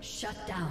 Shut down.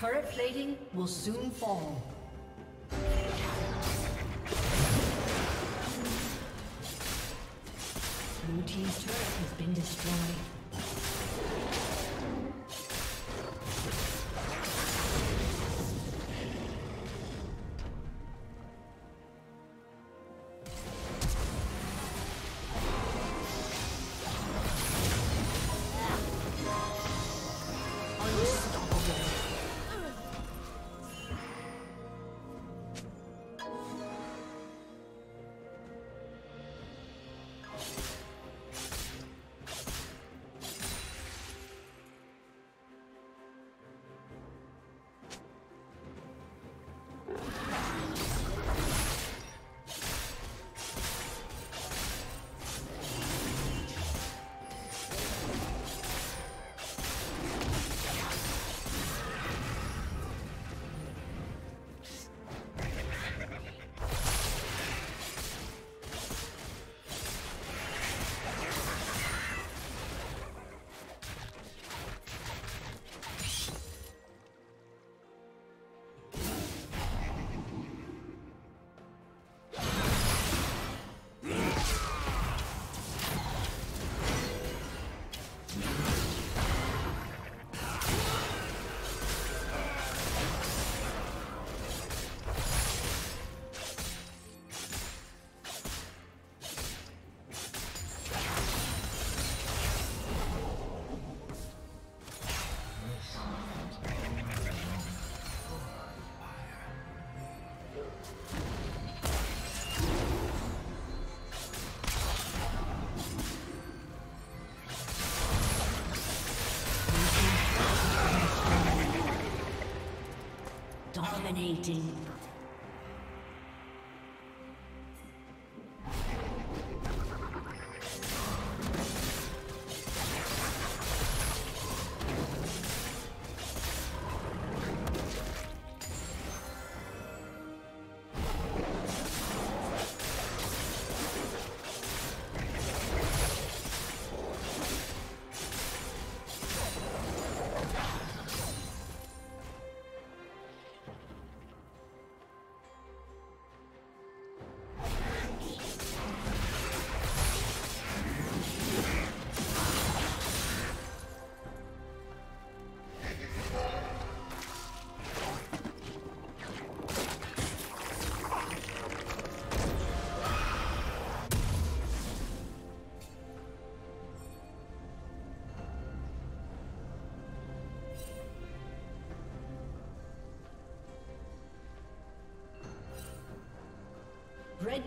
Turret plating will soon fall. Blue team's turret has been destroyed. Dominating. Red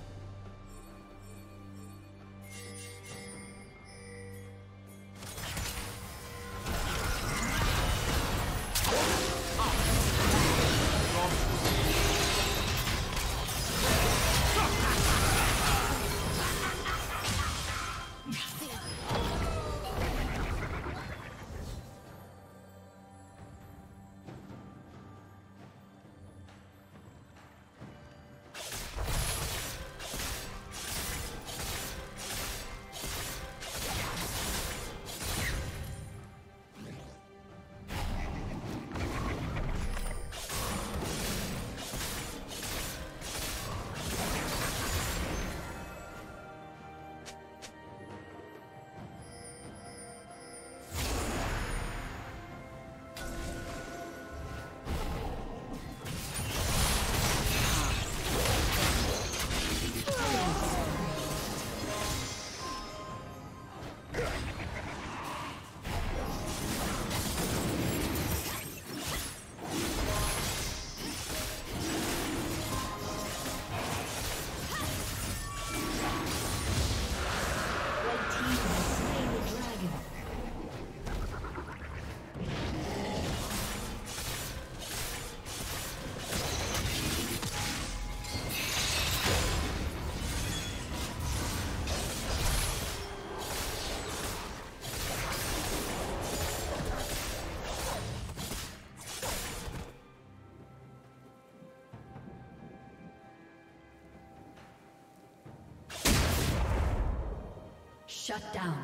Shut down.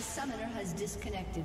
A summoner has disconnected.